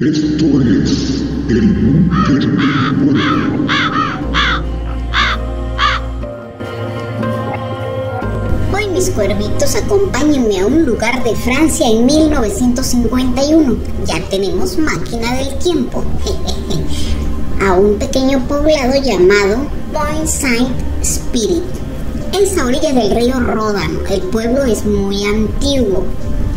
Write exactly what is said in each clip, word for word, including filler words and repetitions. Esto es el búnker del pueblo. Hoy mis cuervitos, acompáñenme a un lugar de Francia en mil novecientos cincuenta y uno. Ya tenemos máquina del tiempo. A un pequeño poblado llamado Pont-Saint-Esprit, en la orilla del río Ródano. El pueblo es muy antiguo.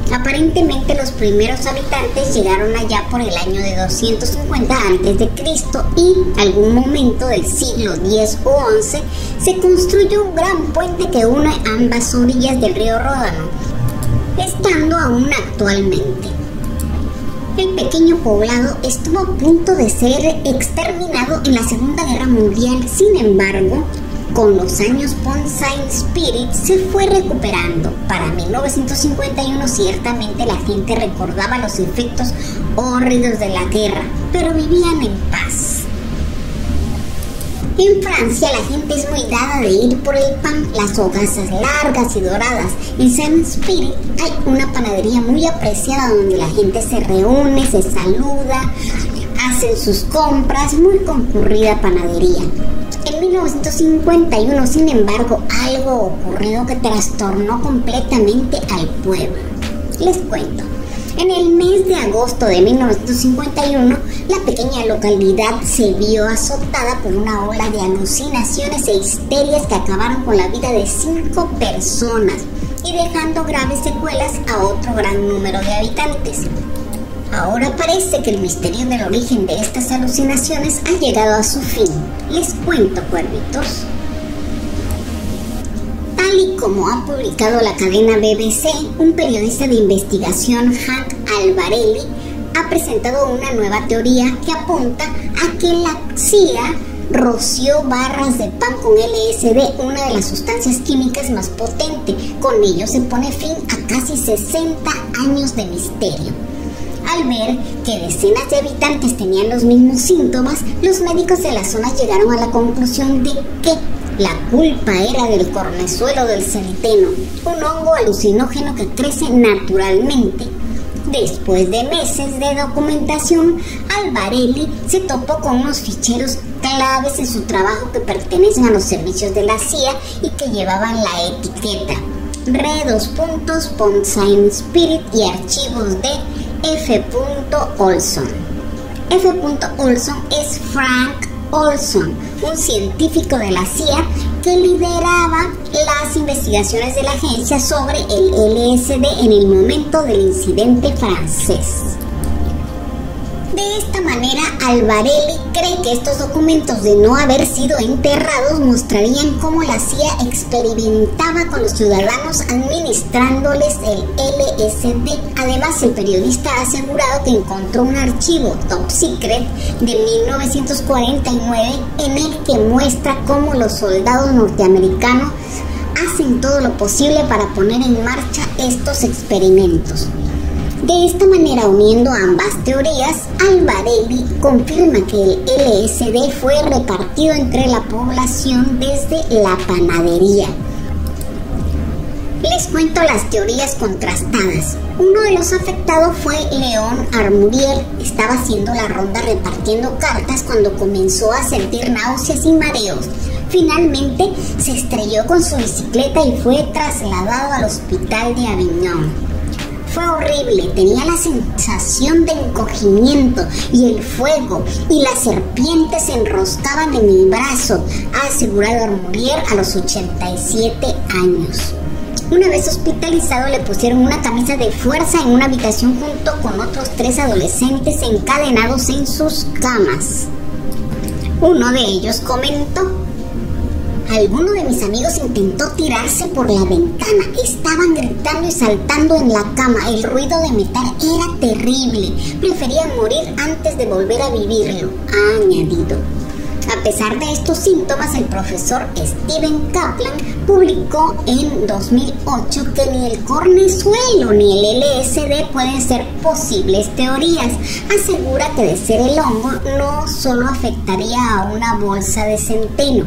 Aparentemente los primeros habitantes llegaron allá por el año de doscientos cincuenta antes de Cristo y en algún momento del siglo diez o once se construyó un gran puente que une ambas orillas del río Ródano, estando aún actualmente. El pequeño poblado estuvo a punto de ser exterminado en la Segunda Guerra Mundial, sin embargo, con los años Pont-Saint-Esprit se fue recuperando. Para mil novecientos cincuenta y uno ciertamente la gente recordaba los efectos horribles de la guerra, pero vivían en paz. En Francia la gente es muy dada de ir por el pan, las hogazas largas y doradas. En Saint-Esprit hay una panadería muy apreciada donde la gente se reúne, se saluda, hacen sus compras, muy concurrida panadería. En mil novecientos cincuenta y uno, sin embargo, algo ocurrió que trastornó completamente al pueblo. Les cuento. En el mes de agosto de mil novecientos cincuenta y uno, la pequeña localidad se vio azotada por una ola de alucinaciones e histerias que acabaron con la vida de cinco personas y dejando graves secuelas a otro gran número de habitantes. Ahora parece que el misterio del origen de estas alucinaciones ha llegado a su fin. Les cuento, cuervitos. Tal y como ha publicado la cadena B B C, un periodista de investigación, Jack Albarelli, ha presentado una nueva teoría que apunta a que la C I A roció barras de pan con L S D, una de las sustancias químicas más potente. Con ello se pone fin a casi sesenta años de misterio. Al ver que decenas de habitantes tenían los mismos síntomas, los médicos de la zona llegaron a la conclusión de que la culpa era del cornezuelo del centeno, un hongo alucinógeno que crece naturalmente. Después de meses de documentación, Albarelli se topó con unos ficheros claves en su trabajo que pertenecen a los servicios de la C I A y que llevaban la etiqueta Re dos puntos Pont-Saint-Esprit y archivos de F. Olson. F. Olson es Frank Olson, un científico de la C I A que lideraba las investigaciones de la agencia sobre el L S D en el momento del incidente francés. De esta manera, Albarelli cree que estos documentos, de no haber sido enterrados, mostrarían cómo la C I A experimentaba con los ciudadanos administrándoles el L S D. Además, el periodista ha asegurado que encontró un archivo Top Secret de mil novecientos cuarenta y nueve en el que muestra cómo los soldados norteamericanos hacen todo lo posible para poner en marcha estos experimentos. De esta manera, uniendo ambas teorías, Albarelli confirma que el L S D fue repartido entre la población desde la panadería. Les cuento las teorías contrastadas. Uno de los afectados fue León Armoulier. Estaba haciendo la ronda repartiendo cartas cuando comenzó a sentir náuseas y mareos. Finalmente se estrelló con su bicicleta y fue trasladado al hospital de Avignon. Fue horrible, tenía la sensación de encogimiento y el fuego y las serpientes se enroscaban en mi brazo, ha asegurado Armoulier a los ochenta y siete años. Una vez hospitalizado le pusieron una camisa de fuerza en una habitación junto con otros tres adolescentes encadenados en sus camas. Uno de ellos comentó: alguno de mis amigos intentó tirarse por la ventana. Estaban gritando y saltando en la cama. El ruido de metal era terrible. Preferían morir antes de volver a vivirlo, ha añadido. A pesar de estos síntomas, el profesor Stephen Kaplan publicó en dos mil ocho que ni el cornezuelo ni el L S D pueden ser posibles teorías. Asegura que de ser el hongo no solo afectaría a una bolsa de centeno.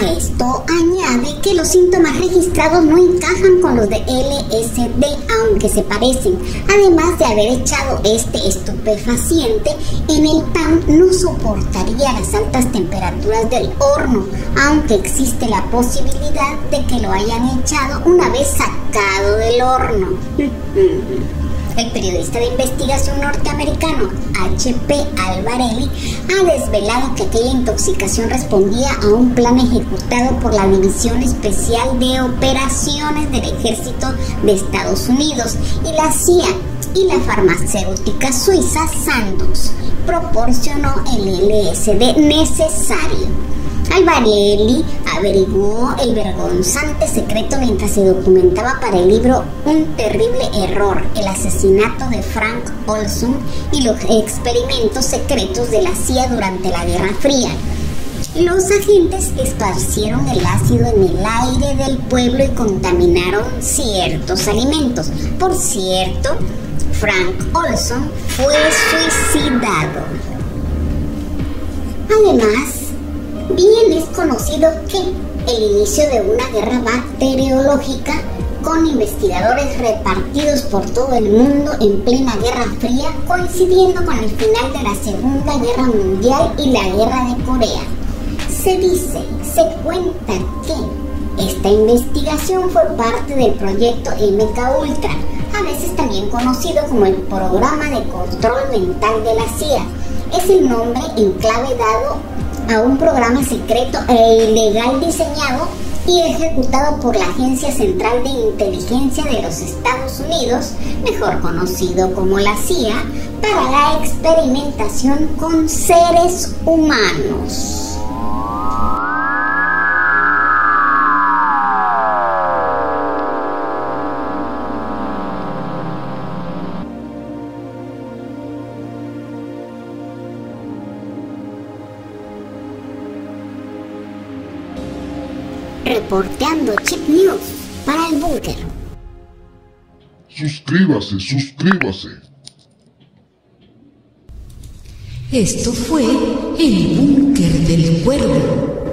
A esto añade que los síntomas registrados no encajan con los de L S D, aunque se parecen. Además de haber echado este estupefaciente en el pan, no soportaría las altas temperaturas del horno, aunque existe la posibilidad de que lo hayan echado una vez sacado del horno. El periodista de investigación norteamericano H P Albarelli ha desvelado que aquella intoxicación respondía a un plan ejecutado por la División Especial de Operaciones del Ejército de Estados Unidos y la C I A, y la farmacéutica suiza Sandoz proporcionó el L S D necesario. Albarelli averiguó el vergonzante secreto mientras se documentaba para el libro Un terrible error, el asesinato de Frank Olson y los experimentos secretos de la C I A durante la Guerra Fría. Los agentes esparcieron el ácido en el aire del pueblo y contaminaron ciertos alimentos. Por cierto, Frank Olson fue suicidado. Además, bien es conocido que el inicio de una guerra bacteriológica con investigadores repartidos por todo el mundo en plena Guerra Fría, coincidiendo con el final de la Segunda Guerra Mundial y la Guerra de Corea. Se dice, se cuenta que esta investigación fue parte del proyecto MKUltra, a veces también conocido como el Programa de Control Mental de la C I A. Es el nombre en clave dado a un programa secreto e ilegal diseñado y ejecutado por la Agencia Central de Inteligencia de los Estados Unidos, mejor conocido como la C I A, para la experimentación con seres humanos. Reporteando Chip News para el búnker. Suscríbase, suscríbase. Esto fue el búnker del cuervo.